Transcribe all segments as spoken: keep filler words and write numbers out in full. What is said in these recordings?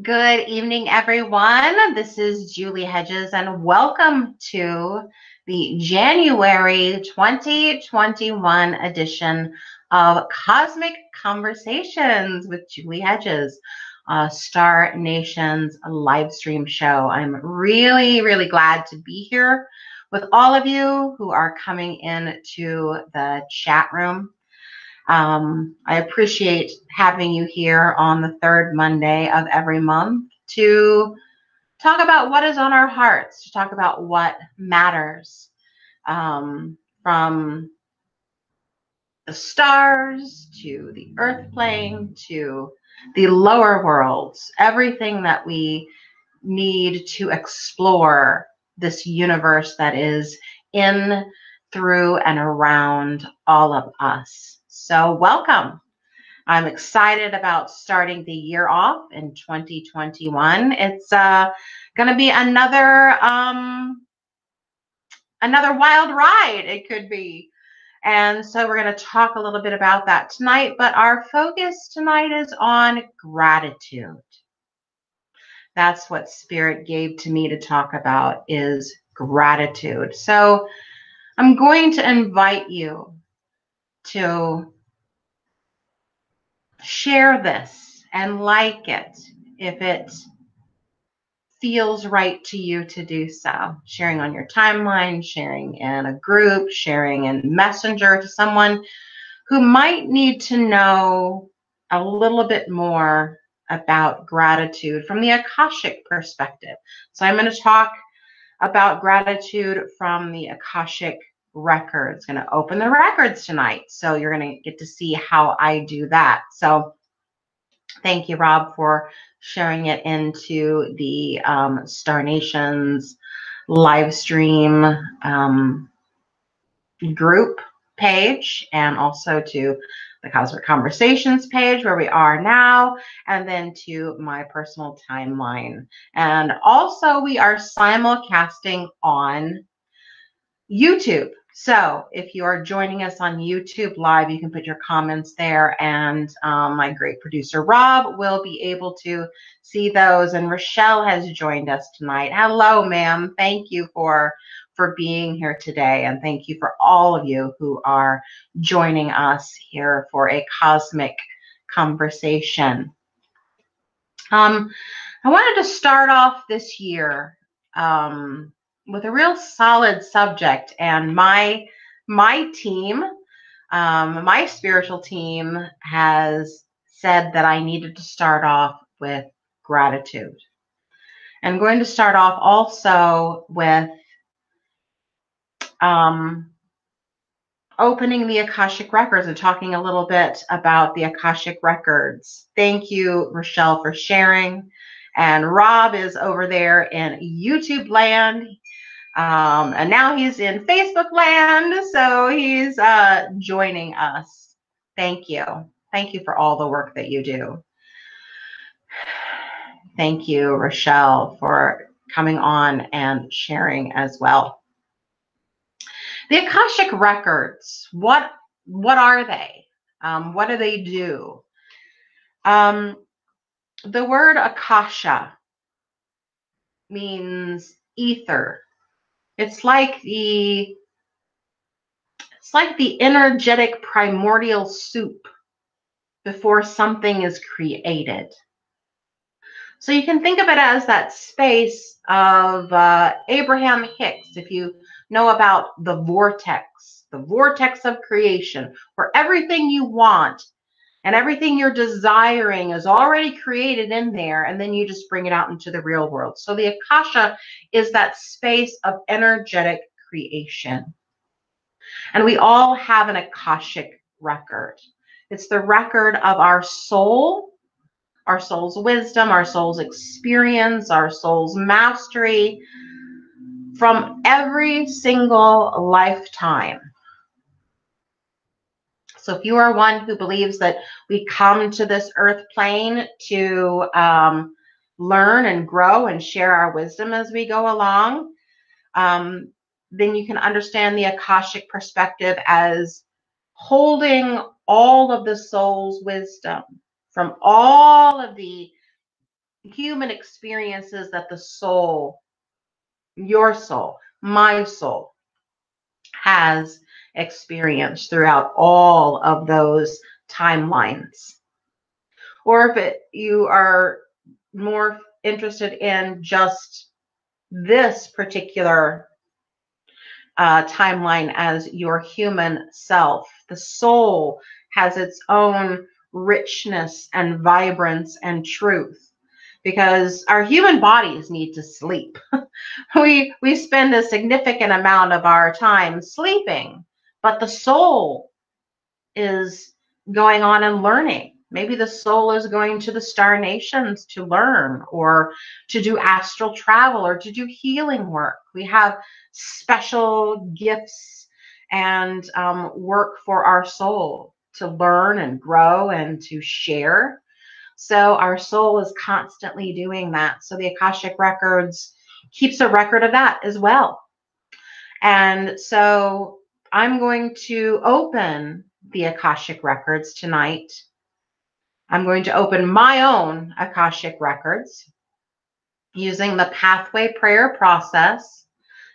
Good evening, everyone. This is Julie Hedges, and welcome to the January twenty twenty-one edition of Cosmic Conversations with Julie Hedges, uh, Star Nation's live stream show. I'm really, really glad to be here with all of you who are coming in to the chat room. Um, I appreciate having you here on the third Monday of every month to talk about what is on our hearts, to talk about what matters, um, from the stars to the earth plane to the lower worlds, everything that we need to explore this universe that is in, through, and around all of us. So welcome. I'm excited about starting the year off in twenty twenty-one. It's uh, going to be another um, another wild ride, it could be. And so we're going to talk a little bit about that tonight. But our focus tonight is on gratitude. That's what Spirit gave to me to talk about, is gratitude. So I'm going to invite you to share this and like it if it feels right to you to do so. Sharing on your timeline, sharing in a group, sharing in Messenger to someone who might need to know a little bit more about gratitude from the Akashic perspective. So I'm going to talk about gratitude from the Akashic Records. Going to open the records tonight, so you're going to get to see how I do that. So thank you, Rob, for sharing it into the um, Star Nation's live stream um, group page, and also to the Cosmic Conversations page where we are now, and then to my personal timeline. And also we are simulcasting on YouTube. So if you are joining us on YouTube Live, you can put your comments there, and um, my great producer, Rob, will be able to see those. And Rochelle has joined us tonight. Hello, ma'am. Thank you for, for being here today. And thank you for all of you who are joining us here for a cosmic conversation. Um, I wanted to start off this year um, with a real solid subject, and my my team, um, my spiritual team, has said that I needed to start off with gratitude. I'm going to start off also with um, opening the Akashic Records and talking a little bit about the Akashic Records. Thank you, Rochelle, for sharing. And Rob is over there in YouTube land. Um, and now he's in Facebook land, so he's uh, joining us. Thank you. Thank you for all the work that you do. Thank you, Rochelle, for coming on and sharing as well. The Akashic Records, what, what are they? Um, what do they do? Um, the word Akasha means ether. It's like the it's like the energetic primordial soup before something is created. So you can think of it as that space of uh, Abraham Hicks, if you know about the vortex, the vortex of creation, where everything you want and everything you're desiring is already created in there, and then you just bring it out into the real world. So the Akasha is that space of energetic creation. And we all have an Akashic record. It's the record of our soul, our soul's wisdom, our soul's experience, our soul's mastery from every single lifetime. So if you are one who believes that we come to this earth plane to um, learn and grow and share our wisdom as we go along, um, then you can understand the Akashic perspective as holding all of the soul's wisdom from all of the human experiences that the soul, your soul, my soul, has experienced throughout all of those timelines. Or if it, you are more interested in just this particular uh, timeline as your human self, the soul has its own richness and vibrance and truth, because our human bodies need to sleep. we we spend a significant amount of our time sleeping, but the soul is going on and learning. Maybe the soul is going to the star nations to learn, or to do astral travel, or to do healing work. We have special gifts and um, work for our soul to learn and grow and to share. So our soul is constantly doing that. So the Akashic Records keeps a record of that as well. And so I'm going to open the Akashic Records tonight. I'm going to open my own Akashic Records using the pathway prayer process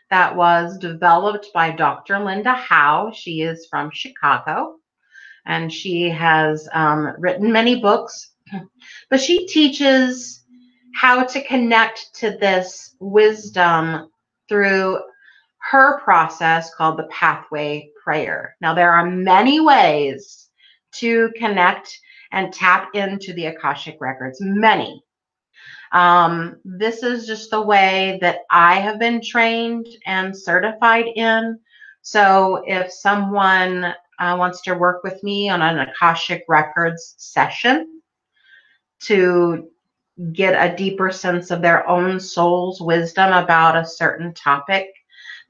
that was developed by Doctor Linda Howe. She is from Chicago, and she has um, written many books, but she teaches how to connect to this wisdom through her process called the pathway prayer. Now, there are many ways to connect and tap into the Akashic Records, many. Um, this is just the way that I have been trained and certified in. So if someone uh, wants to work with me on an Akashic Records session to get a deeper sense of their own soul's wisdom about a certain topic,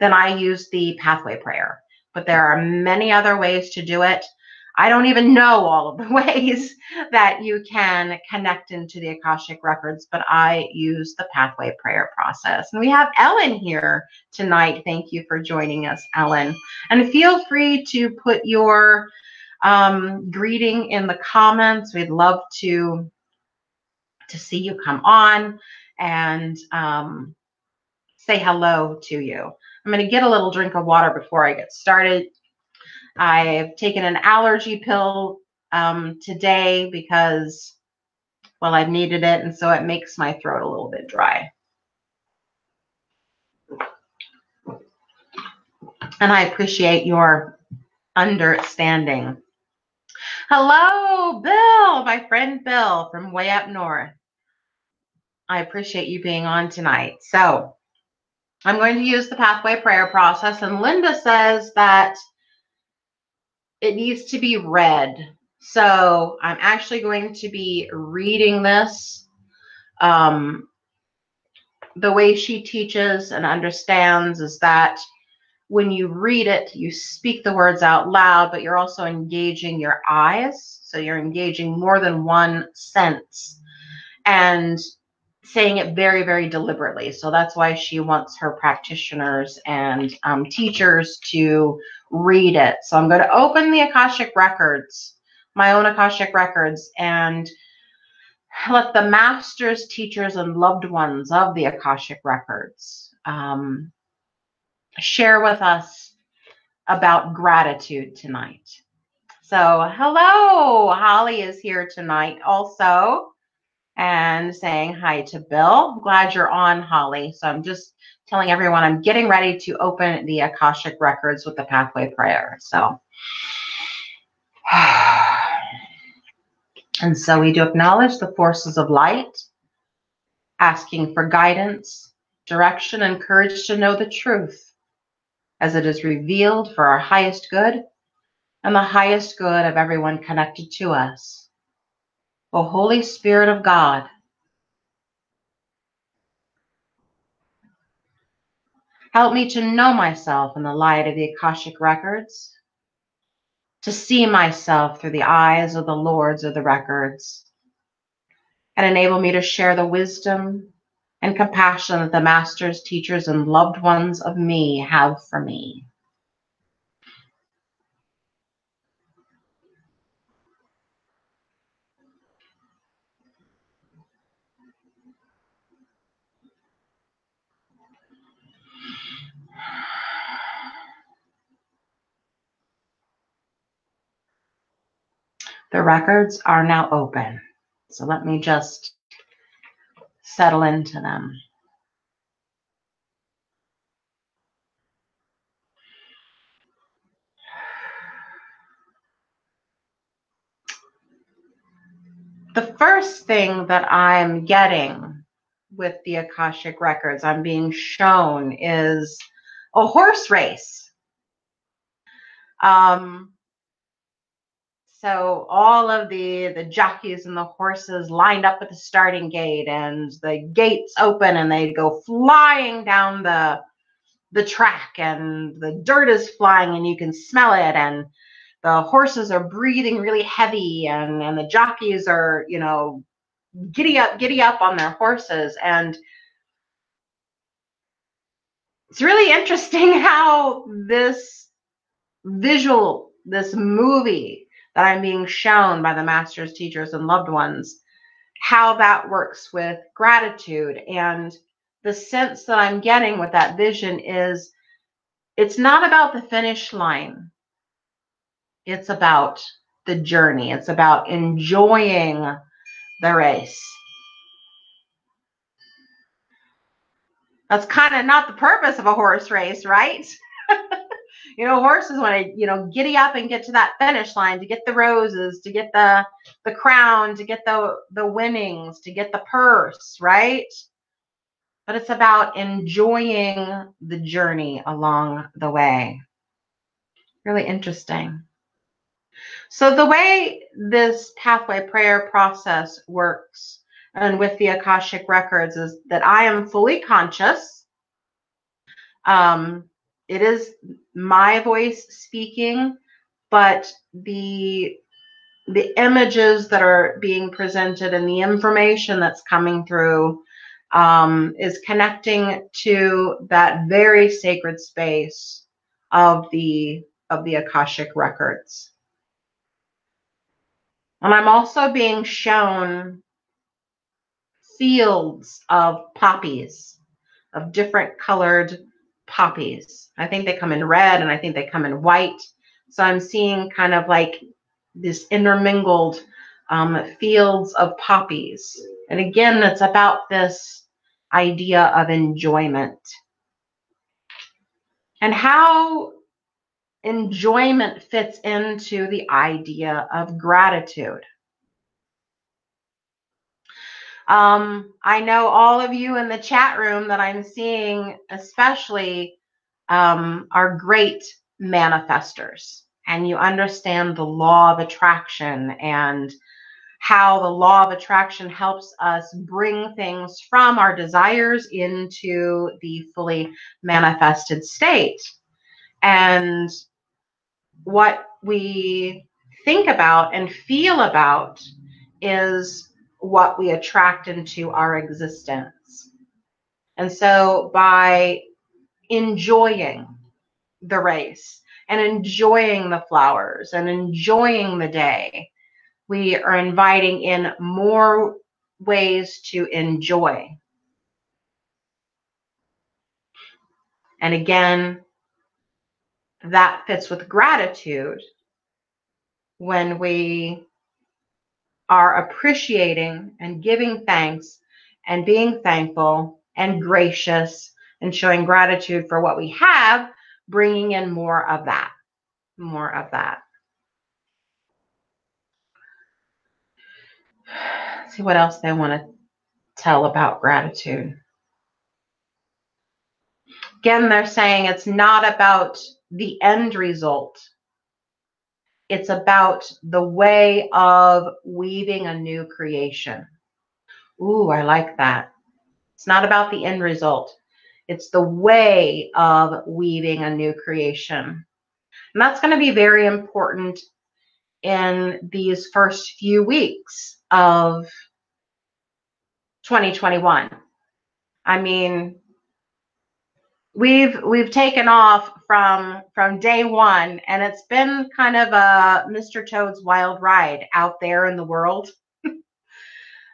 then I use the pathway prayer. But there are many other ways to do it. I don't even know all of the ways that you can connect into the Akashic Records, but I use the pathway prayer process. And we have Ellen here tonight. Thank you for joining us, Ellen. And feel free to put your um, greeting in the comments. We'd love to, to see you come on and um, say hello to you. I'm going to get a little drink of water before I get started. I've taken an allergy pill um, today because, well, I've needed it, and so it makes my throat a little bit dry. And I appreciate your understanding. Hello, Bill, my friend Bill from way up north. I appreciate you being on tonight. So I'm going to use the pathway prayer process, and Linda says that it needs to be read. So I'm actually going to be reading this um, the way she teaches and understands is that when you read it, you speak the words out loud, but you're also engaging your eyes. So you're engaging more than one sense and saying it very, very deliberately. So that's why she wants her practitioners and um, teachers to read it. So I'm going to open the Akashic Records, my own Akashic Records, and let the masters, teachers, and loved ones of the Akashic Records um, share with us about gratitude tonight. So hello, Holly is here tonight also. And saying hi to Bill. I'm glad you're on, Holly. So I'm just telling everyone I'm getting ready to open the Akashic Records with the pathway prayer. So, and so we do acknowledge the forces of light, asking for guidance, direction, and courage to know the truth as it is revealed for our highest good and the highest good of everyone connected to us. O Holy Spirit of God, help me to know myself in the light of the Akashic Records, to see myself through the eyes of the Lords of the Records, and enable me to share the wisdom and compassion that the Masters, teachers, and loved ones of me have for me. The records are now open. So let me just settle into them. The first thing that I'm getting with the Akashic Records, I'm being shown, is a horse race. Um, so all of the, the jockeys and the horses lined up at the starting gate, and the gates open and they go flying down the, the track, and the dirt is flying and you can smell it, and the horses are breathing really heavy, and, and the jockeys are, you know, giddy up, giddy up on their horses. And it's really interesting how this visual, this movie that I'm being shown by the masters, teachers, and loved ones, how that works with gratitude. And the sense that I'm getting with that vision is it's not about the finish line. It's about the journey. It's about enjoying the race. That's kind of not the purpose of a horse race, right? You know, horses want to, you know, giddy up and get to that finish line, to get the roses, to get the the crown, to get the the winnings, to get the purse, right? But it's about enjoying the journey along the way. Really interesting. So the way this pathway prayer process works, and with the Akashic Records, is that I am fully conscious. Um, it is my voice speaking, but the, the images that are being presented and the information that's coming through um, is connecting to that very sacred space of the, of the Akashic Records. And I'm also being shown fields of poppies, of different colored poppies. I think they come in red, and I think they come in white. So I'm seeing kind of like this intermingled um, fields of poppies. And again, that's about this idea of enjoyment. And how enjoyment fits into the idea of gratitude. Um, I know all of you in the chat room that I'm seeing, especially, um, are great manifestors, and you understand the law of attraction and how the law of attraction helps us bring things from our desires into the fully manifested state. And what we think about and feel about is what we attract into our existence. And so by enjoying the race and enjoying the flowers and enjoying the day, we are inviting in more ways to enjoy. And again, that fits with gratitude when we are appreciating and giving thanks and being thankful and gracious and showing gratitude for what we have, bringing in more of that, more of that. Let's see what else they want to tell about gratitude. Again, they're saying it's not about the end result. It's about the way of weaving a new creation. Ooh, I like that. It's not about the end result. It's the way of weaving a new creation. And that's going to be very important in these first few weeks of twenty twenty-one. I mean, We've we've taken off from from day one, and it's been kind of a Mister Toad's wild ride out there in the world.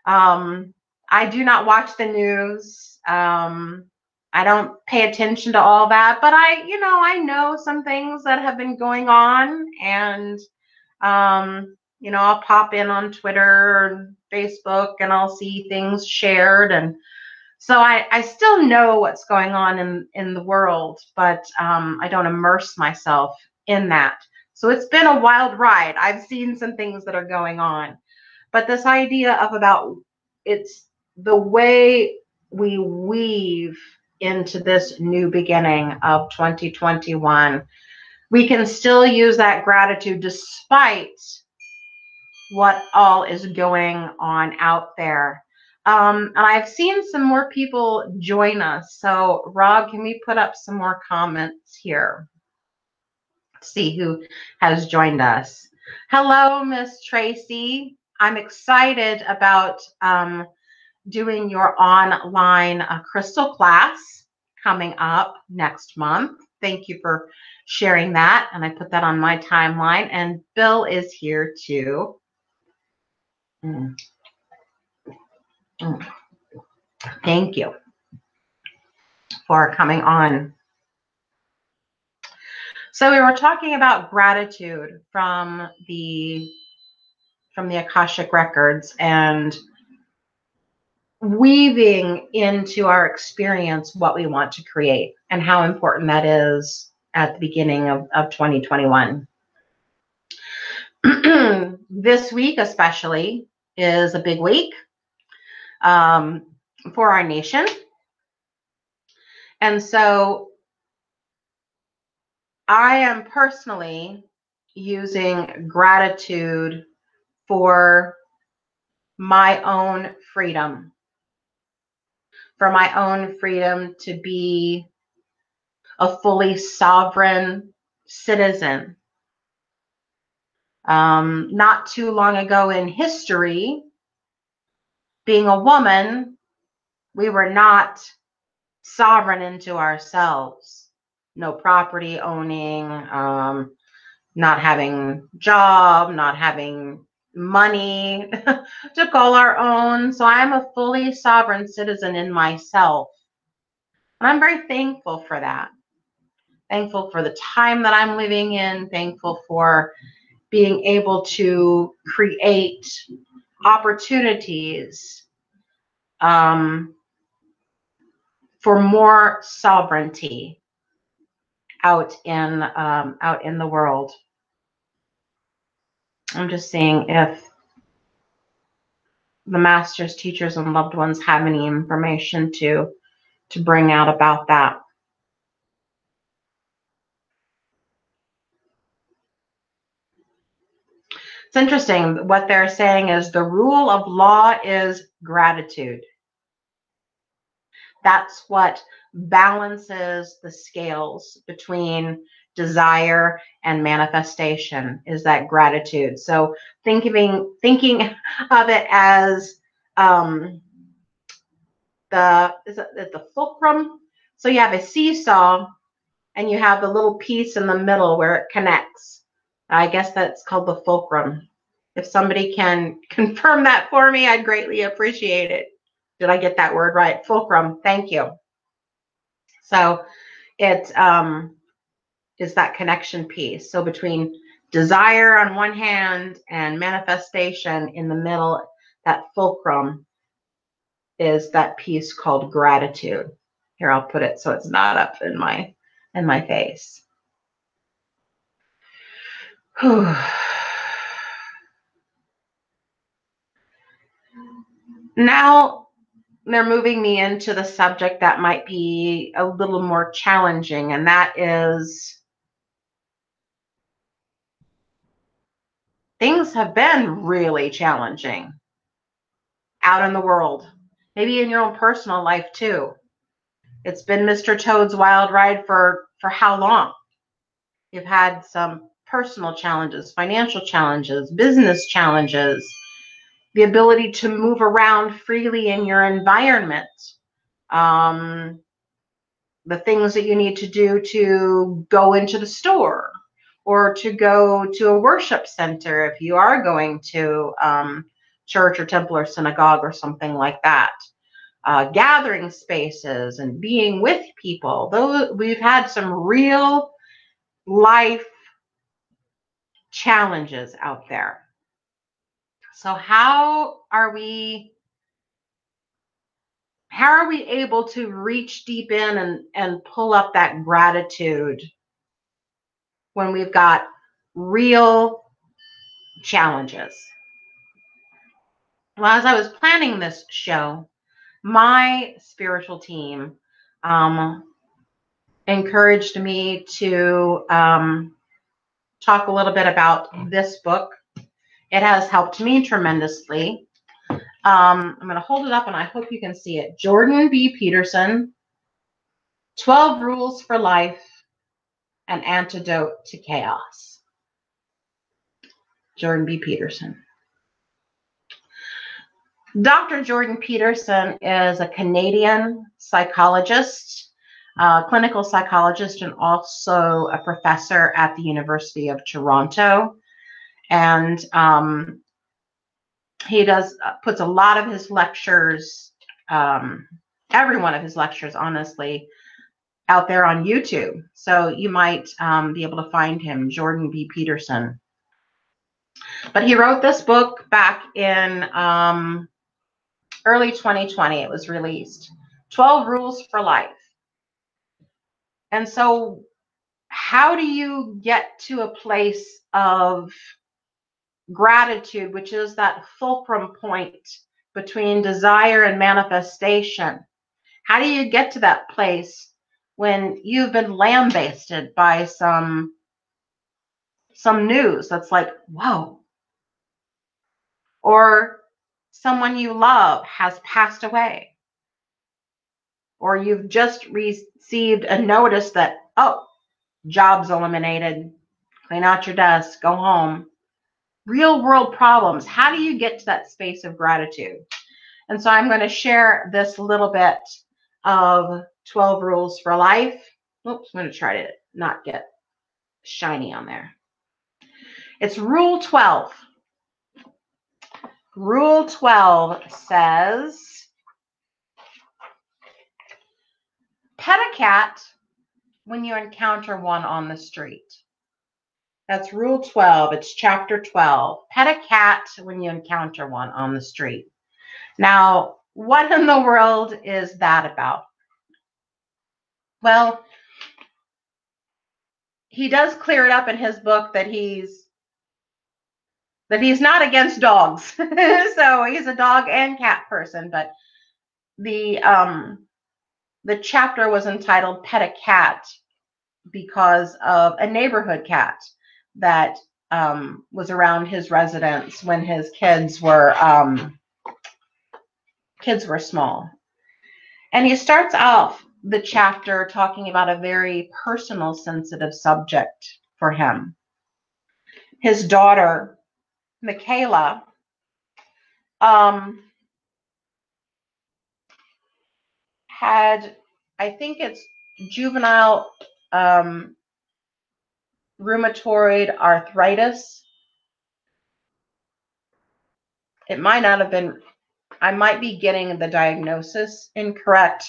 um, I do not watch the news. Um, I don't pay attention to all that, but I, you know, I know some things that have been going on, and um, you know, I'll pop in on Twitter and Facebook and I'll see things shared. And so I, I still know what's going on in, in the world, but um, I don't immerse myself in that. So it's been a wild ride. I've seen some things that are going on, but this idea of about it's the way we weave into this new beginning of twenty twenty-one, we can still use that gratitude despite what all is going on out there. Um, and I've seen some more people join us. So Rob, can we put up some more comments here? Let's see who has joined us. Hello, Miss Tracy. I'm excited about um, doing your online uh, crystal class coming up next month. Thank you for sharing that. And I put that on my timeline. And Bill is here too. Mm. Mm. Thank you for coming on. So we were talking about gratitude from the from the Akashic Records and weaving into our experience what we want to create and how important that is at the beginning of, of twenty twenty-one. This week especially is a big week um, for our nation. And so I am personally using gratitude for my own freedom. For my own freedom to be a fully sovereign citizen. Um, not too long ago in history, being a woman, we were not sovereign into ourselves. No property owning, um, not having job, not having money to call our own. So I'm a fully sovereign citizen in myself. And I'm very thankful for that. Thankful for the time that I'm living in. Thankful for being able to create opportunities um, for more sovereignty out in um, out in the world. I'm just seeing if the masters, teachers, and loved ones have any information to to bring out about that. It's interesting. What they're saying is the rule of law is gratitude. That's what balances the scales between desire and manifestation, is that gratitude. So thinking thinking of it as um, the is it the fulcrum. So you have a seesaw, and you have the little piece in the middle where it connects. I guess that's called the fulcrum. If somebody can confirm that for me, I'd greatly appreciate it. Did I get that word right? Fulcrum. Thank you. So it. Um, is that connection piece. So between desire on one hand and manifestation in the middle, that fulcrum is that piece called gratitude. Here, I'll put it so it's not up in my in my face. Whew. Now they're moving me into the subject that might be a little more challenging, and that is things have been really challenging out in the world, maybe in your own personal life too. It's been Mister Toad's wild ride for, for how long? You've had some personal challenges, financial challenges, business challenges, the ability to move around freely in your environment, um, the things that you need to do to go into the store, or to go to a worship center if you are going to um, church or temple or synagogue or something like that. Uh, gathering spaces and being with people. Those, we've had some real life challenges out there. So how are we, how are we able to reach deep in and, and pull up that gratitude when we've got real challenges? Well, as I was planning this show, my spiritual team um, encouraged me to um, talk a little bit about this book. It has helped me tremendously. Um, I'm going to hold it up, and I hope you can see it. Jordan B. Peterson, twelve Rules for Life, An Antidote to Chaos. Jordan B. Peterson. Doctor Jordan Peterson is a Canadian psychologist, uh, clinical psychologist, and also a professor at the University of Toronto. And um, he does uh, puts a lot of his lectures, um, every one of his lectures, honestly, out there on YouTube. So you might um, be able to find him, Jordan B. Peterson. But he wrote this book back in um, early twenty twenty. It was released, twelve Rules for Life. And so how do you get to a place of gratitude, which is that fulcrum point between desire and manifestation? How do you get to that place when you've been lambasted by some some news that's like, whoa, or someone you love has passed away, or you've just received a notice that, oh, job's eliminated, clean out your desk, go home. Real world problems. How do you get to that space of gratitude? And so I'm going to share this little bit of twelve Rules for Life. Oops, I'm going to try to not get shiny on there. It's Rule twelve. Rule twelve says, pet a cat when you encounter one on the street. That's Rule twelve. It's Chapter twelve. Pet a cat when you encounter one on the street. Now, what in the world is that about? Well, he does clear it up in his book that he's that he's not against dogs. So he's a dog and cat person. But the um, the chapter was entitled "Pet a Cat" because of a neighborhood cat that um, was around his residence when his kids were um, kids were small. And he starts off the chapter talking about a very personal, sensitive subject for him. His daughter, Michaela, um, had, I think it's juvenile um, rheumatoid arthritis. It might not have been, I might be getting the diagnosis incorrect,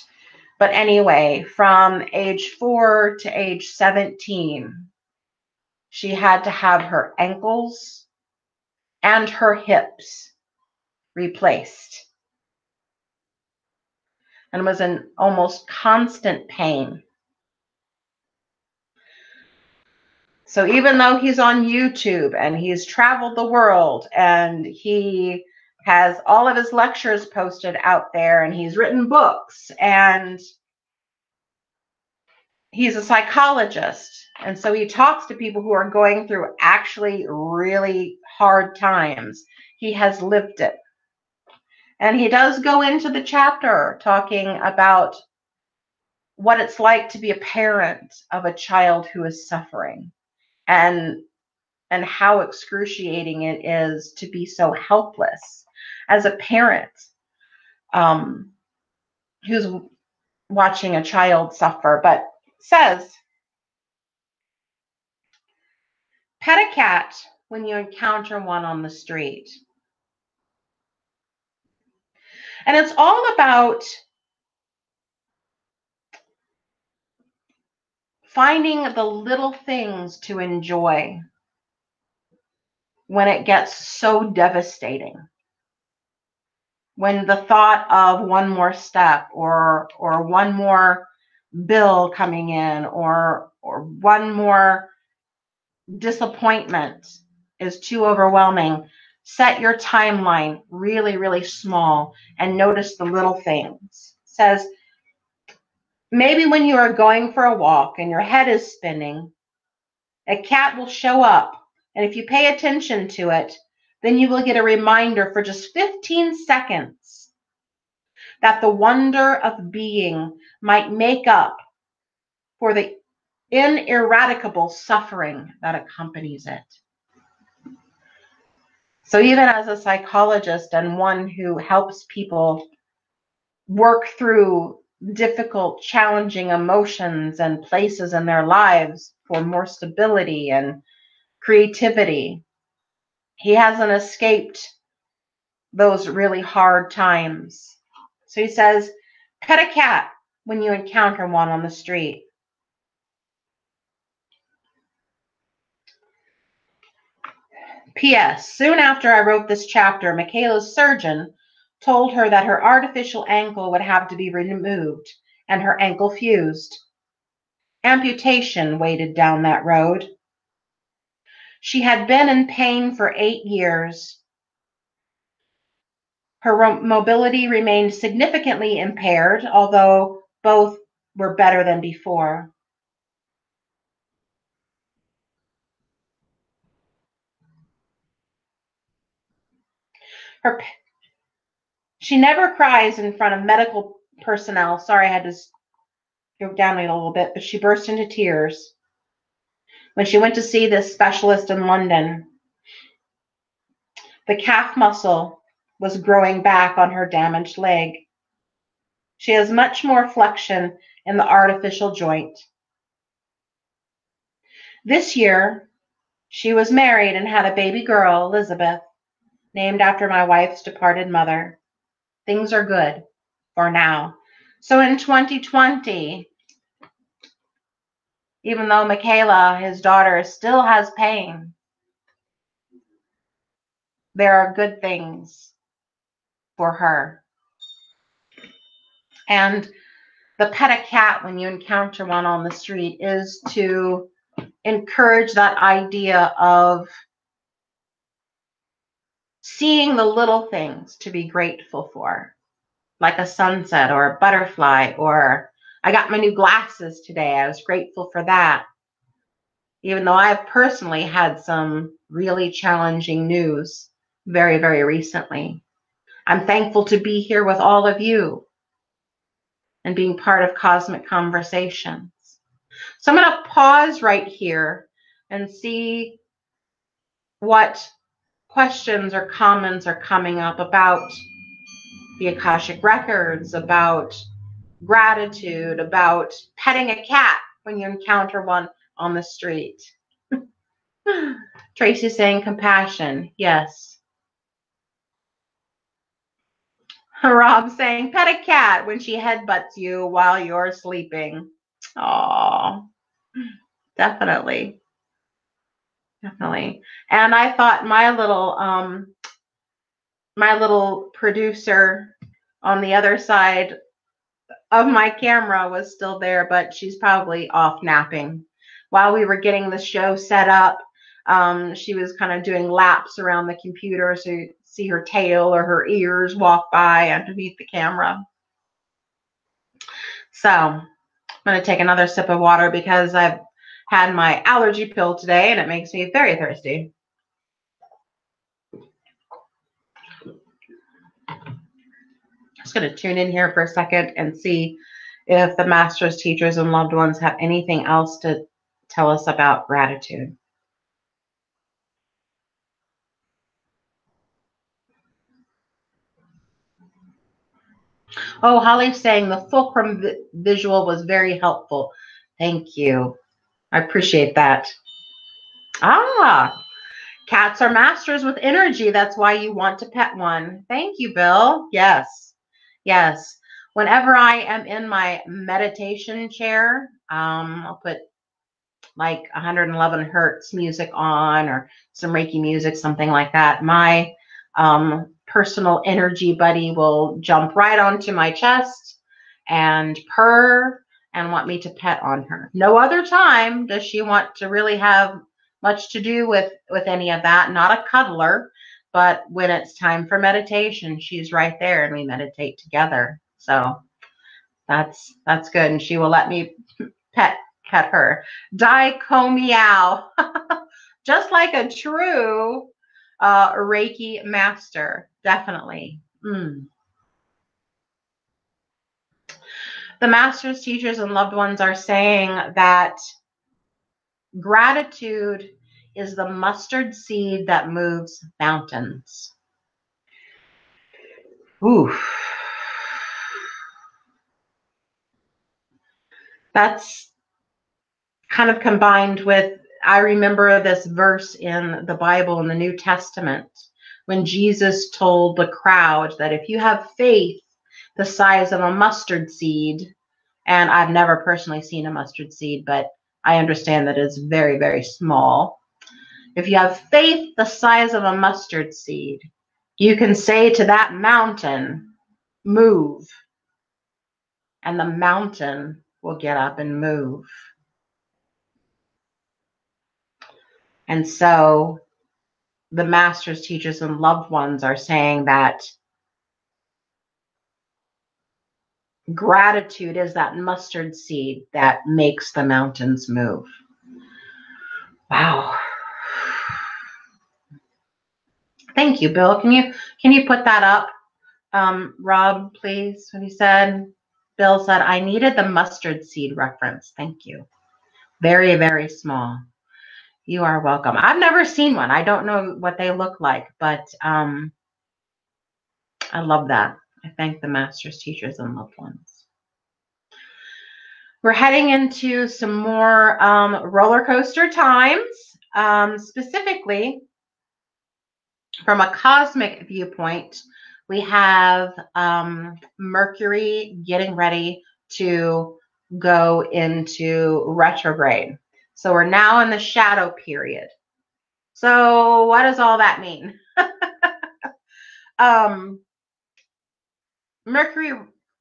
but anyway, from age four to age seventeen, she had to have her ankles and her hips replaced and was in almost constant pain. So even though he's on YouTube and he's traveled the world and he has all of his lectures posted out there and he's written books and he's a psychologist, and so he talks to people who are going through actually really hard times. He has lived it. And he does go into the chapter talking about what it's like to be a parent of a child who is suffering. And, and how excruciating it is to be so helpless as a parent um, who's watching a child suffer. But says, pet a cat when you encounter one on the street. And it's all about finding the little things to enjoy when it gets so devastating, when the thought of one more step or or one more bill coming in or or one more disappointment is too overwhelming. Set your timeline really, really small and notice the little things. It says, maybe when you are going for a walk and your head is spinning, a cat will show up. And if you pay attention to it, then you will get a reminder for just fifteen seconds that the wonder of being might make up for the ineradicable suffering that accompanies it. So even as a psychologist and one who helps people work through difficult, challenging emotions and places in their lives for more stability and creativity, he hasn't escaped those really hard times. So he says, pet a cat when you encounter one on the street. P S Soon after I wrote this chapter, Michaela's surgeon told her that her artificial ankle would have to be removed and her ankle fused. Amputation waited down that road. She had been in pain for eight years. Her mobility remained significantly impaired, although both were better than before. Her, she never cries in front of medical personnel. Sorry, I had to go down a little bit, but she burst into tears when she went to see this specialist in London. The calf muscle was growing back on her damaged leg. She has much more flexion in the artificial joint. This year, she was married and had a baby girl, Elizabeth, named after my wife's departed mother. Things are good for now. So in twenty twenty, even though Michaela, his daughter, still has pain, there are good things for her. And the pet a cat when you encounter one on the street is to encourage that idea of seeing the little things to be grateful for, like a sunset or a butterfly, or I got my new glasses today. I was grateful for that, even though I've personally had some really challenging news very, very recently. I'm thankful to be here with all of you and being part of Cosmic Conversations. So I'm going to pause right here and see what questions or comments are coming up about the Akashic Records, about gratitude, about petting a cat when you encounter one on the street. Tracy saying compassion, yes. Rob saying pet a cat when she headbutts you while you're sleeping. Aww, definitely, definitely. And I thought my little, um, my little producer on the other side of my camera was still there, but she's probably off napping. While we were getting the show set up, um, she was kind of doing laps around the computer, so you see her tail or her ears walk by underneath the camera. So I'm going to take another sip of water because I've had my allergy pill today and it makes me very thirsty. Just going to tune in here for a second and see if the masters, teachers, and loved ones have anything else to tell us about gratitude. Oh, Holly's saying the fulcrum vi visual was very helpful. Thank you. I appreciate that. Ah, cats are masters with energy. That's why you want to pet one. Thank you, Bill. Yes. Yes, whenever I am in my meditation chair, um, I'll put like one eleven hertz music on, or some Reiki music, something like that, my um, personal energy buddy will jump right onto my chest and purr and want me to pet on her. No other time does she want to really have much to do with, with any of that. Not a cuddler, but when it's time for meditation, she's right there and we meditate together. So that's, that's good. And she will let me pet, pet her. Dai-ko-meow. Just like a true uh, Reiki master. Definitely. Mm. The masters, teachers, and loved ones are saying that gratitude is the mustard seed that moves mountains. Ooh. That's kind of combined with, I remember this verse in the Bible in the New Testament when Jesus told the crowd that if you have faith the size of a mustard seed, and I've never personally seen a mustard seed, but I understand that it's very, very small. If you have faith the size of a mustard seed, you can say to that mountain, move. And the mountain will get up and move. And so the masters, teachers, and loved ones are saying that gratitude is that mustard seed that makes the mountains move. Wow. Thank you, Bill. Can you can you put that up, um, Rob, please? What he said. Bill said, I needed the mustard seed reference. Thank you. Very, very small. You are welcome. I've never seen one. I don't know what they look like, but um, I love that. I thank the masters, teachers, and loved ones. We're heading into some more um, roller coaster times, um, specifically from a cosmic viewpoint. We have um, Mercury getting ready to go into retrograde. So we're now in the shadow period. So what does all that mean? um, Mercury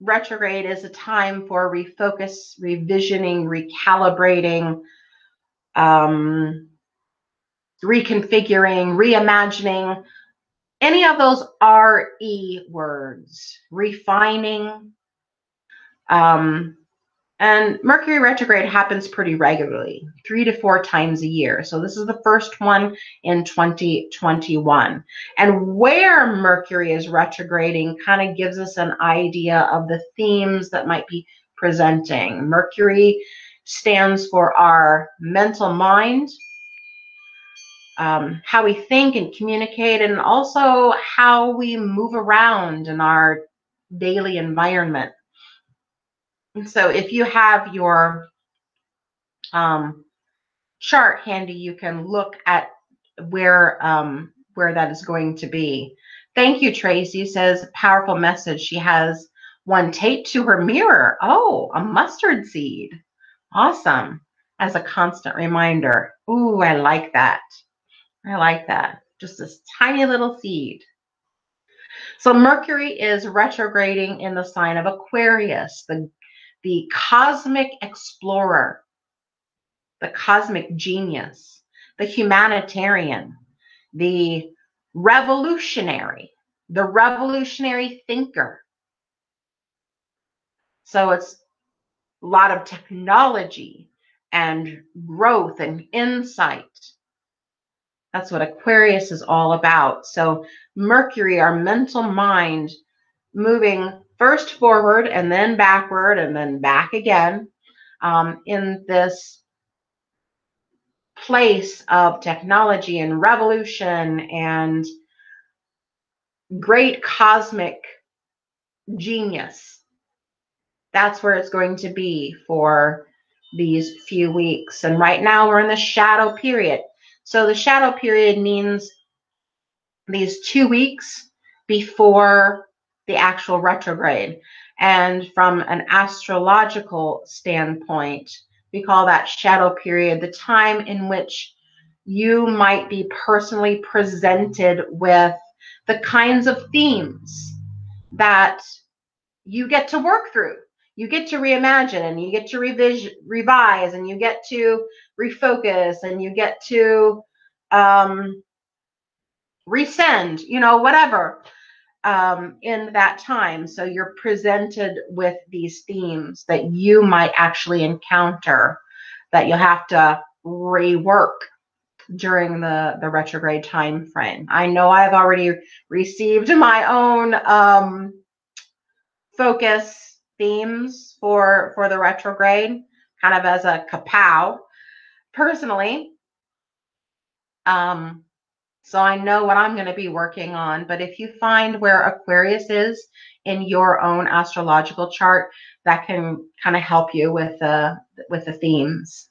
retrograde is a time for refocus, revisioning, recalibrating, um, reconfiguring, reimagining, any of those R E words, refining. Um, and Mercury retrograde happens pretty regularly, three to four times a year. So this is the first one in twenty twenty-one. And where Mercury is retrograding kind of gives us an idea of the themes that might be presenting. Mercury stands for our mental mind, um, how we think and communicate, and also how we move around in our daily environment. So if you have your um, chart handy, you can look at where um, where that is going to be. Thank you, Tracy says, powerful message. She has one taped to her mirror. Oh, a mustard seed. Awesome. As a constant reminder. Ooh, I like that. I like that. Just this tiny little seed. So Mercury is retrograding in the sign of Aquarius, the The cosmic explorer, the cosmic genius, the humanitarian, the revolutionary, the revolutionary thinker. So it's a lot of technology and growth and insight. That's what Aquarius is all about. So Mercury, our mental mind, moving first forward and then backward and then back again um, in this place of technology and revolution and great cosmic genius. That's where it's going to be for these few weeks. And right now we're in the shadow period. So the shadow period means these two weeks before the actual retrograde. And from an astrological standpoint, we call that shadow period, the time in which you might be personally presented with the kinds of themes that you get to work through. You get to reimagine, and you get to revision, revise, and you get to refocus, and you get to um, resend, you know, whatever, um, in that time. So you're presented with these themes that you might actually encounter that you'll have to rework during the, the retrograde time frame. I know I've already received my own um, focus themes for, for the retrograde, kind of as a kapow personally. Um, so I know what I'm going to be working on, but if you find where Aquarius is in your own astrological chart, that can kind of help you with the, with the themes.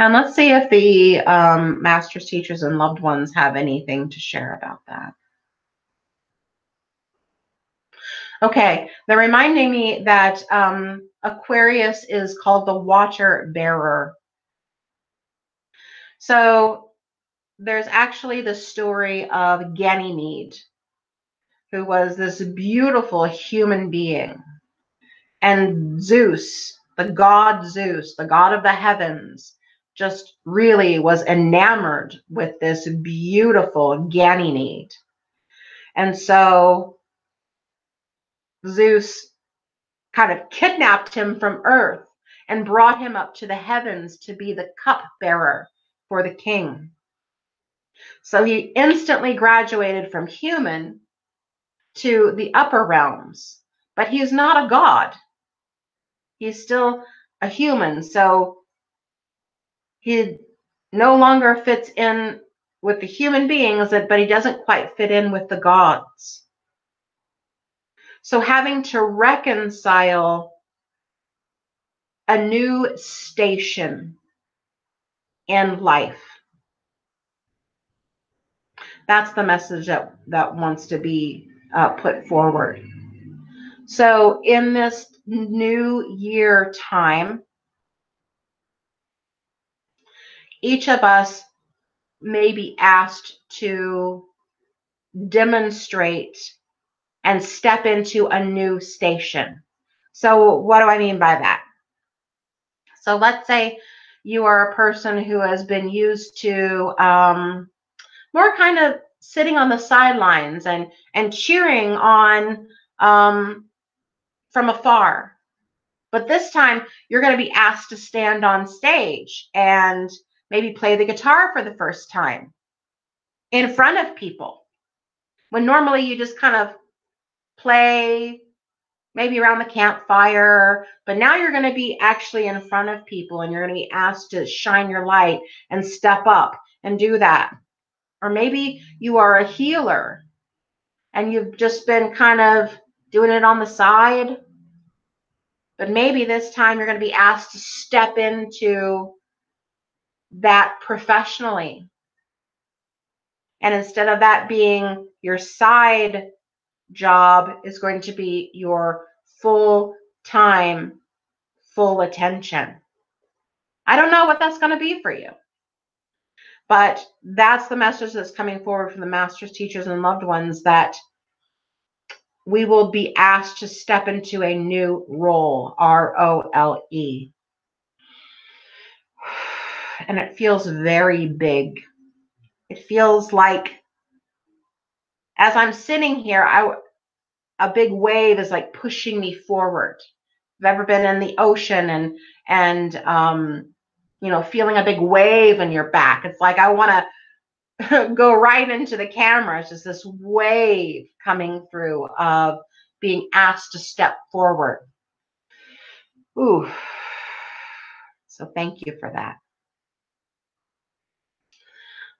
And let's see if the um, masters, teachers, and loved ones have anything to share about that. Okay, they're reminding me that um, Aquarius is called the water bearer. So there's actually the story of Ganymede, who was this beautiful human being, and Zeus, the god Zeus, the god of the heavens, just really was enamored with this beautiful Ganymede. And so Zeus kind of kidnapped him from Earth and brought him up to the heavens to be the cupbearer for the king. So he instantly graduated from human to the upper realms, but he's not a god. He's still a human. So he no longer fits in with the human beings, but he doesn't quite fit in with the gods. So having to reconcile a new station in life. That's the message that, that wants to be uh, put forward. So in this new year time, each of us may be asked to demonstrate and step into a new station. So what do I mean by that? So let's say you are a person who has been used to um, more kind of sitting on the sidelines and, and cheering on um, from afar. But this time you're going to be asked to stand on stage and maybe play the guitar for the first time in front of people, when normally you just kind of play maybe around the campfire. But now you're going to be actually in front of people, and you're going to be asked to shine your light and step up and do that. Or maybe you are a healer and you've just been kind of doing it on the side, but maybe this time you're going to be asked to step into that professionally. And instead of that being your side job, is going to be your full time, full attention. I don't know what that's going to be for you, but that's the message that's coming forward from the masters, teachers, and loved ones, that we will be asked to step into a new role, R O L E. And it feels very big. It feels like, as I'm sitting here, I, a big wave is like pushing me forward. If you've ever been in the ocean and, and um, you know, feeling a big wave on your back, it's like I want to go right into the camera. It's just this wave coming through of being asked to step forward. Ooh. So thank you for that.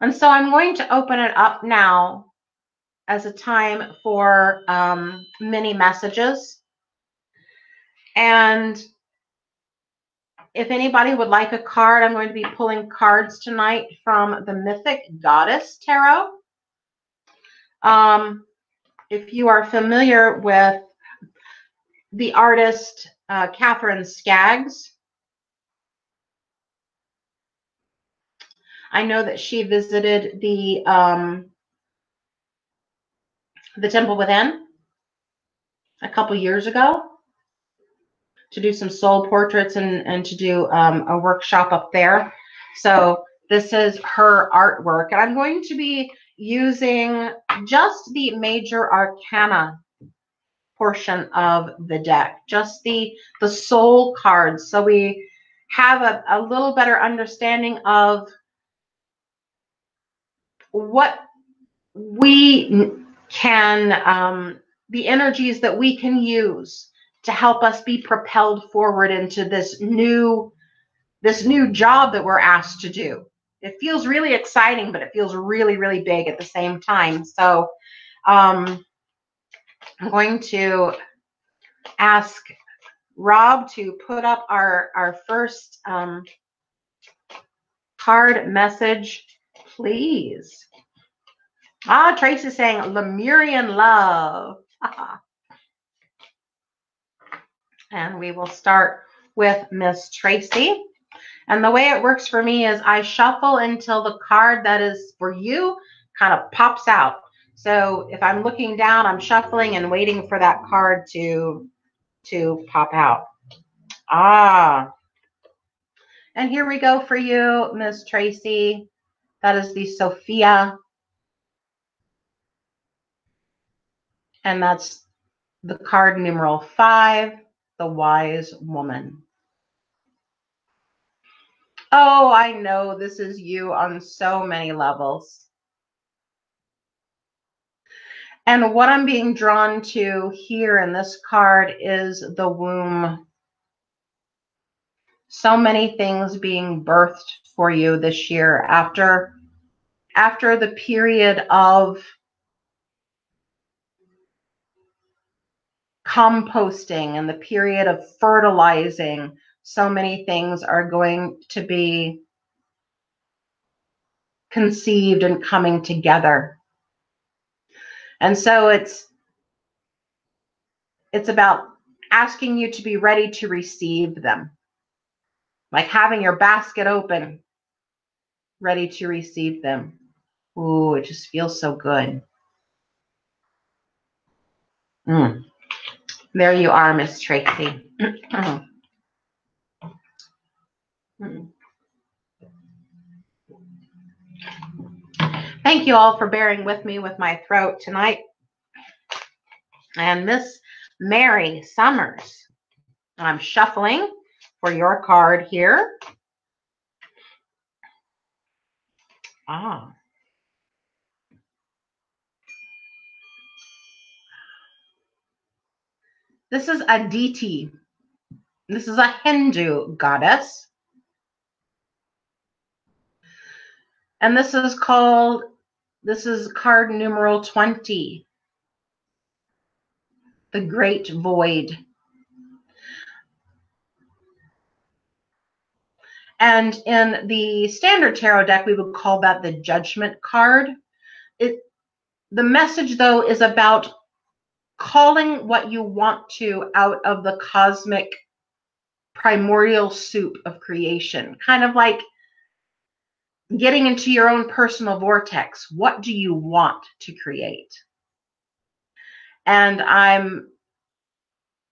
And so I'm going to open it up now as a time for um, mini messages. And if anybody would like a card, I'm going to be pulling cards tonight from the Mythic Goddess Tarot. Um, if you are familiar with the artist uh, Catherine Skaggs. I know that she visited the um, the Temple Within a couple years ago to do some soul portraits and, and to do um, a workshop up there. So this is her artwork. And I'm going to be using just the Major Arcana portion of the deck, just the, the soul cards. So we have a, a little better understanding of what we can, um, the energies that we can use to help us be propelled forward into this new, this new job that we're asked to do. It feels really exciting, but it feels really, really big at the same time. So um, I'm going to ask Rob to put up our, our first um, card message, please. Ah, Tracy's saying Lemurian love. And we will start with Miss Tracy. And the way it works for me is I shuffle until the card that is for you kind of pops out. So if I'm looking down, I'm shuffling and waiting for that card to, to pop out. Ah. And here we go for you, Miss Tracy. That is the Sophia. And that's the card numeral five, the wise woman. Oh, I know this is you on so many levels. And what I'm being drawn to here in this card is the womb. So many things being birthed for you this year after, after the period of composting and the period of fertilizing. So many things are going to be conceived and coming together. And so it's, it's about asking you to be ready to receive them. Like having your basket open, ready to receive them. Ooh, it just feels so good. Mm. There you are, Miss Tracy. Thank you all for bearing with me with my throat tonight. And Miss Mary Summers, I'm shuffling for your card here. Ah. This is Aditi. This is a Hindu goddess. And this is called, this is card numeral twenty, the Great Void. And in the standard tarot deck, we would call that the judgment card. It, the message, though, is about calling what you want to out of the cosmic primordial soup of creation, kind of like getting into your own personal vortex. What do you want to create? And I'm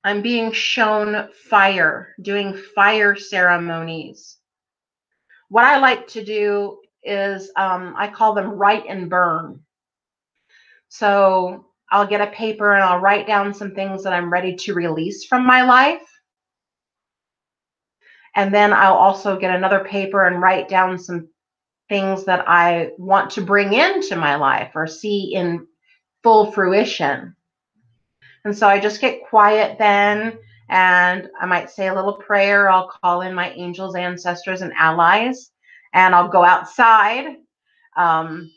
I'm being shown fire, doing fire ceremonies. What I like to do is um, I call them write and burn. So I'll get a paper and I'll write down some things that I'm ready to release from my life. And then I'll also get another paper and write down some things that I want to bring into my life or see in full fruition. And so I just get quiet then, and I might say a little prayer. I'll call in my angels, ancestors, and allies, and I'll go outside um,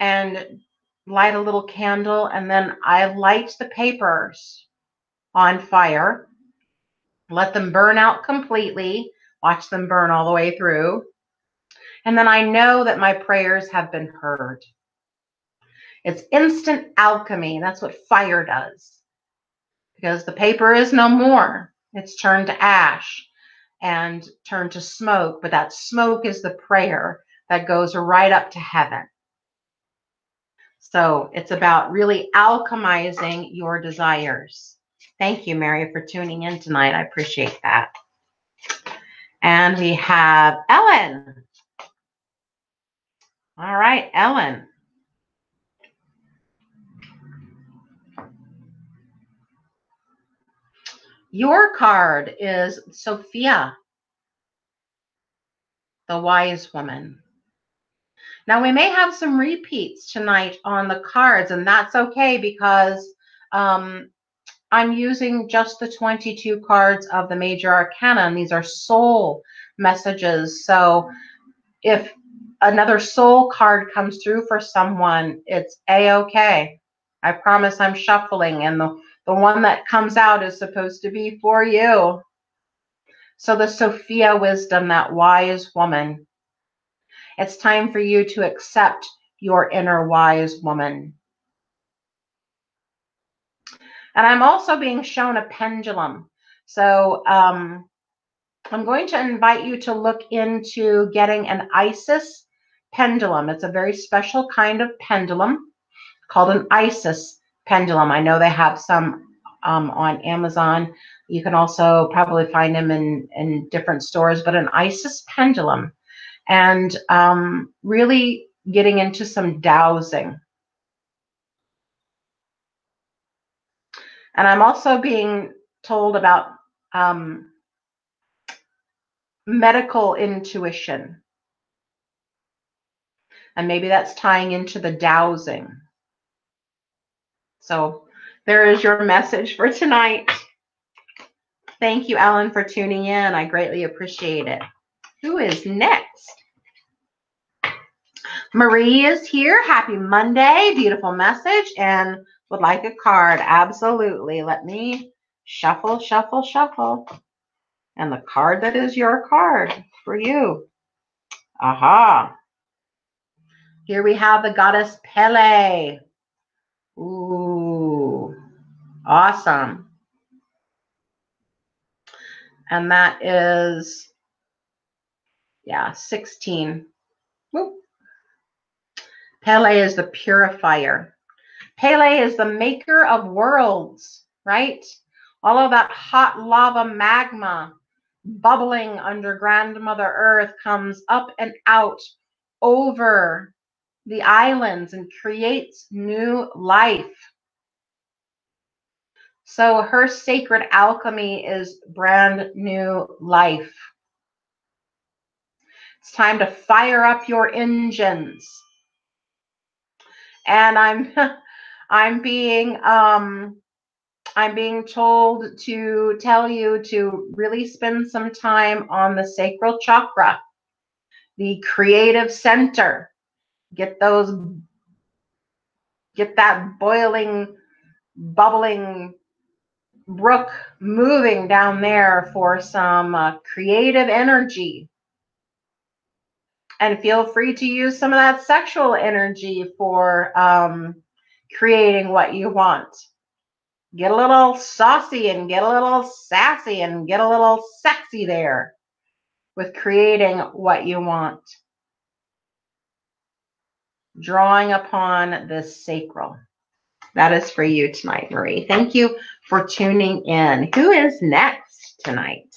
and light a little candle, and then I light the papers on fire, let them burn out completely, watch them burn all the way through. And then I know that my prayers have been heard. It's instant alchemy. That's what fire does. because the paper is no more. It's turned to ash and turned to smoke, but that smoke is the prayer that goes right up to heaven. So it's about really alchemizing your desires. Thank you, Mary, for tuning in tonight. I appreciate that. And we have Ellen. All right, Ellen. Your card is Sophia, the wise woman. Now, we may have some repeats tonight on the cards, and that's okay because um, I'm using just the twenty-two cards of the Major Arcana, and these are soul messages. So if another soul card comes through for someone, it's A-okay. I promise I'm shuffling, and the The one that comes out is supposed to be for you. So the Sophia wisdom, that wise woman. It's time for you to accept your inner wise woman. And I'm also being shown a pendulum. So um, I'm going to invite you to look into getting an Isis pendulum. It's a very special kind of pendulum called an Isis pendulum. I know they have some um, on Amazon. You can also probably find them in, in different stores, but an Isis pendulum, and um, really getting into some dowsing. And I'm also being told about um, medical intuition. And maybe that's tying into the dowsing. So there is your message for tonight. Thank you, Ellen, for tuning in. I greatly appreciate it. Who is next? Marie is here. Happy Monday. Beautiful message. And would like a card. Absolutely. Let me shuffle, shuffle, shuffle. And the card that is your card for you. Aha. Here we have the goddess Pele. Ooh, awesome. And that is, yeah, sixteen. Whoop. Pele is the purifier. Pele is the maker of worlds, right? All of that hot lava magma bubbling under Grandmother Earth comes up and out over the islands and creates new life. So her sacred alchemy is brand new life. It's time to fire up your engines. And I'm I'm being um I'm being told to tell you to really spend some time on the sacral chakra, the creative center. Get those, get that boiling, bubbling brook moving down there for some uh, creative energy. And feel free to use some of that sexual energy for um, creating what you want. Get a little saucy and get a little sassy and get a little sexy there with creating what you want. Drawing upon the sacral. That is for you tonight, Marie. Thank you for tuning in. Who is next tonight?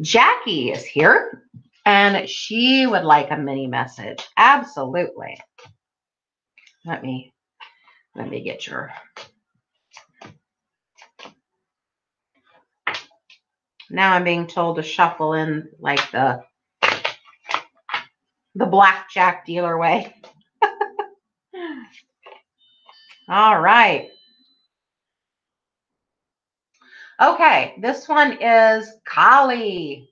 Jackie is here, and she would like a mini message. Absolutely. Let me, let me get your... Now I'm being told to shuffle in like the, the blackjack dealer way. All right. Okay, this one is Kali.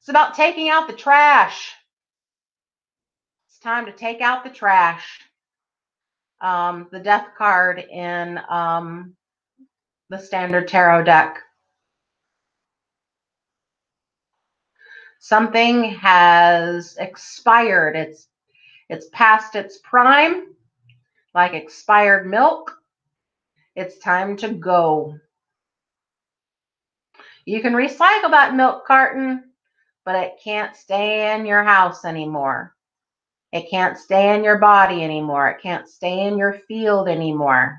It's about taking out the trash. It's time to take out the trash. Um, the death card in... Um, the standard tarot deck. something has expired. It's it's past its prime, like expired milk. It's time to go. You can recycle that milk carton, but it can't stay in your house anymore. It can't stay in your body anymore. It can't stay in your field anymore.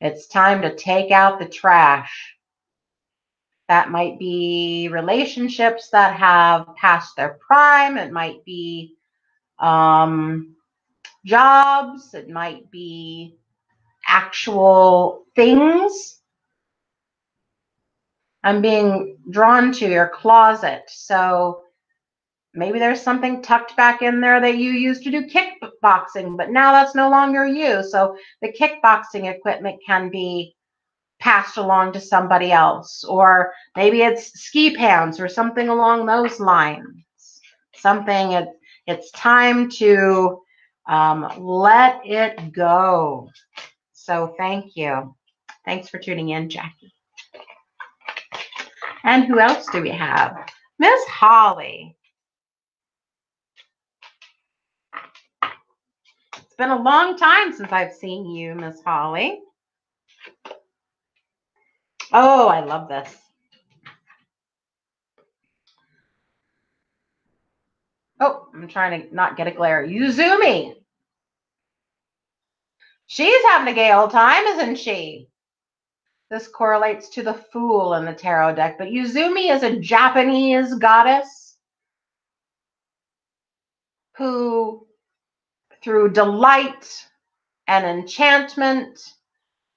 It's time to take out the trash. That might be relationships that have passed their prime. It might be um, jobs. It might be actual things. I'm being drawn to your closet. So maybe there's something tucked back in there that you used to do kickboxing, but now that's no longer you. So the kickboxing equipment can be passed along to somebody else, or maybe it's ski pants or something along those lines. Something, it, it's time to um, let it go. So thank you. Thanks for tuning in, Jackie. And who else do we have? Miss Holly. It's been a long time since I've seen you, Miss Holly. Oh, I love this. Oh, I'm trying to not get a glare. Yuzumi. She's having a gay old time, isn't she? This correlates to the Fool in the tarot deck, but Yuzumi is a Japanese goddess who, through delight and enchantment,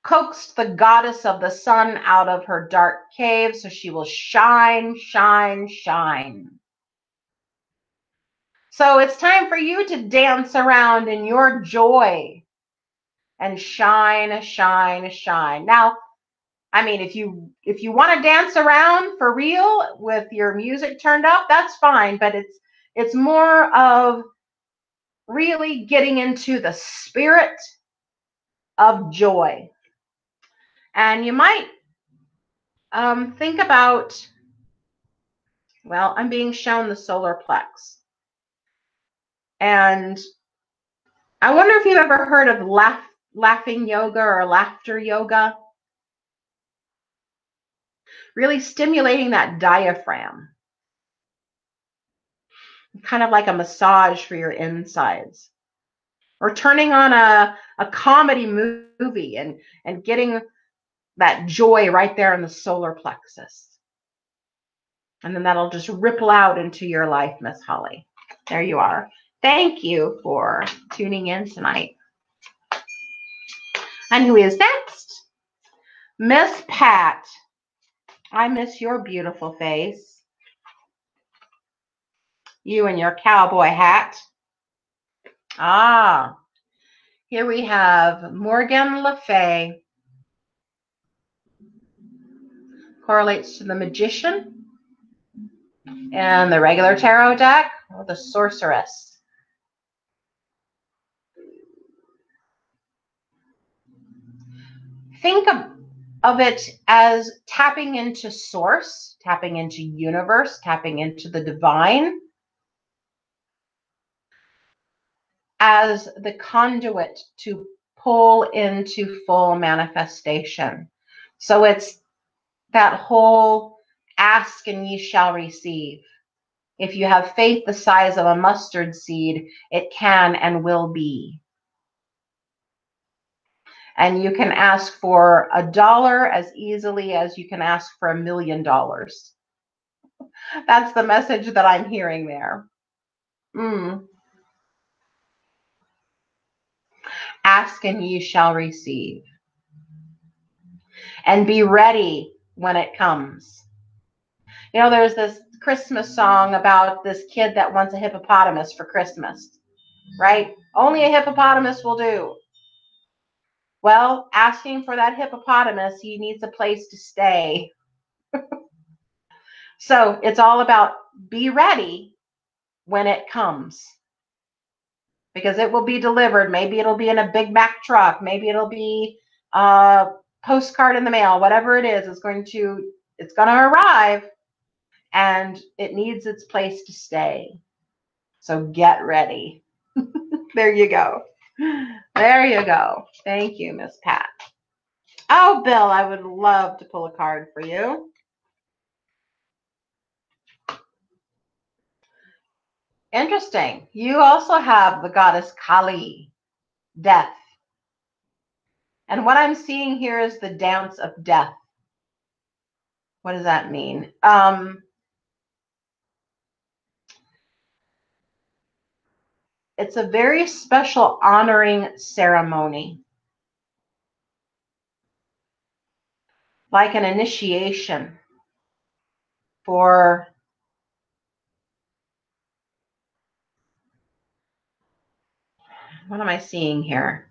coaxed the goddess of the sun out of her dark cave so she will shine, shine, shine. So it's time for you to dance around in your joy and shine, shine, shine. Now, I mean, if you if you want to dance around for real with your music turned up, that's fine. But it's it's more of really getting into the spirit of joy. And you might um, think about, well, I'm being shown the solar plex. And I wonder if you've ever heard of laugh, laughing yoga or laughter yoga. Really stimulating that diaphragm. Kind of like a massage for your insides. Or turning on a, a comedy movie and, and getting that joy right there in the solar plexus. And then that'll just ripple out into your life, Miss Holly. There you are. Thank you for tuning in tonight. And who is next? Miss Pat. I miss your beautiful face. You and your cowboy hat. Ah, here we have Morgan Le Fay. Correlates to the Magician and the regular tarot deck, or the Sorceress. Think of of it as tapping into source, tapping into universe, tapping into the divine, as the conduit to pull into full manifestation. So it's that whole ask and ye shall receive. If you have faith the size of a mustard seed, it can and will be. And you can ask for a dollar as easily as you can ask for a million dollars. That's the message that I'm hearing there. Mm. Ask and ye shall receive. And be ready when it comes. You know, there's this Christmas song about this kid that wants a hippopotamus for Christmas, right? Only a hippopotamus will do. Well, asking for that hippopotamus, he needs a place to stay. So it's all about be ready when it comes. Because it will be delivered. Maybe it'll be in a Big Mac truck. Maybe it'll be a postcard in the mail. Whatever it is, it's going to, it's going to arrive. and it needs its place to stay. So get ready. There you go. There you go. Thank you, Miss Pat. Oh, Bill, I would love to pull a card for you. Interesting. You also have the goddess Kali, death. And what I'm seeing here is the dance of death. What does that mean? Um, it's a very special honoring ceremony, like an initiation for what am I seeing here?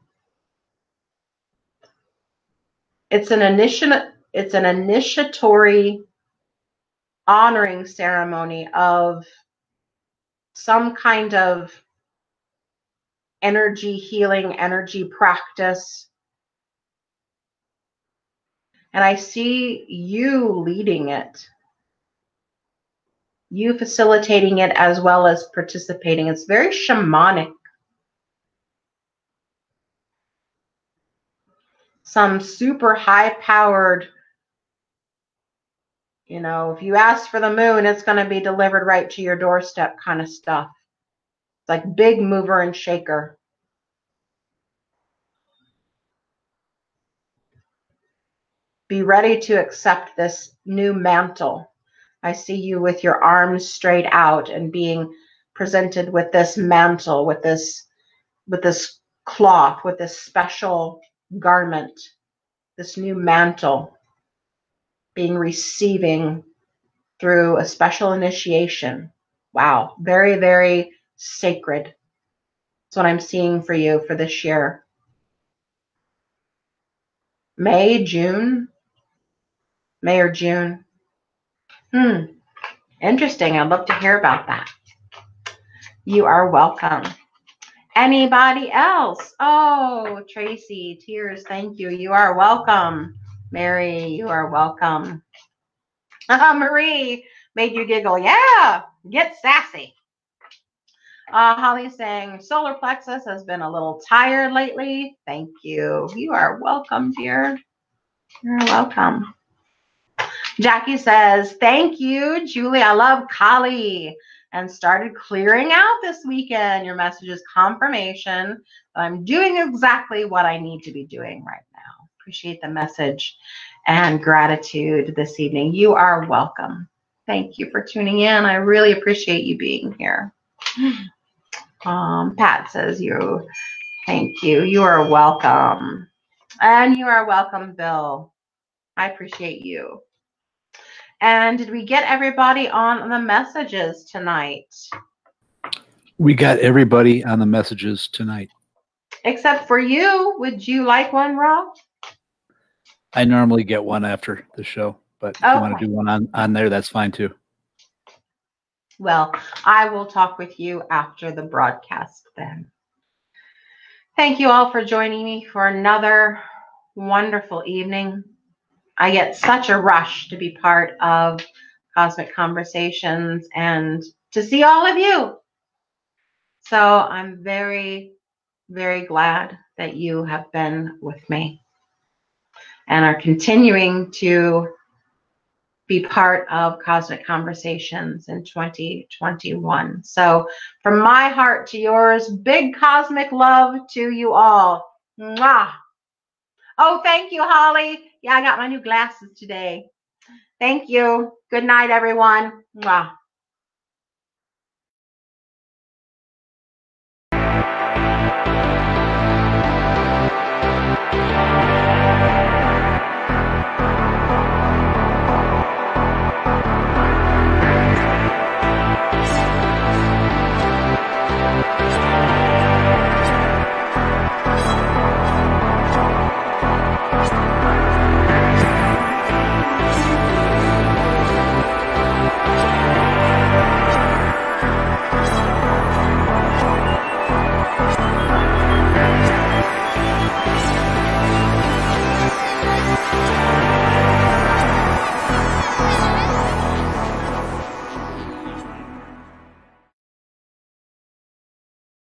It's an initi- it's an initiatory honoring ceremony of some kind of energy healing, energy practice. And I see you leading it, you facilitating it as well as participating. It's very shamanic. Some super high-powered, you know, if you ask for the moon, it's going to be delivered right to your doorstep kind of stuff. It's like big mover and shaker. Be ready to accept this new mantle. I see you with your arms straight out and being presented with this mantle, with this, with this cloth, with this special garment, this new mantle being receiving through a special initiation. Wow, very, very sacred. That's what I'm seeing for you for this year. May, June. May or June. Hmm. Interesting. I'd love to hear about that. You are welcome. Anybody else? Oh, Tracy, tears. Thank you. You are welcome. Mary, you are welcome. Uh, Marie made you giggle. Yeah. Get sassy. Uh, Holly's saying solar plexus has been a little tired lately. Thank you. You are welcome, dear. You're welcome. Jackie says, thank you, Julie. I love Kali and started clearing out this weekend. Your message is confirmation that I'm doing exactly what I need to be doing right now. Appreciate the message and gratitude this evening. You are welcome. Thank you for tuning in. I really appreciate you being here. Um, Pat says you, thank you. You are welcome. And you are welcome, Bill. I appreciate you. And did we get everybody on the messages tonight? We got everybody on the messages tonight. Except for you. Would you like one, Rob? I normally get one after the show, but if okay. you want to do one on, on there, that's fine too. Well, I will talk with you after the broadcast then. Thank you all for joining me for another wonderful evening. I get such a rush to be part of Cosmic Conversations and to see all of you. So I'm very, very glad that you have been with me and are continuing to be part of Cosmic Conversations in twenty twenty-one. So from my heart to yours, big cosmic love to you all. Mwah. Oh, thank you, Holly. Yeah, I got my new glasses today. Thank you. Good night, everyone. Mwah.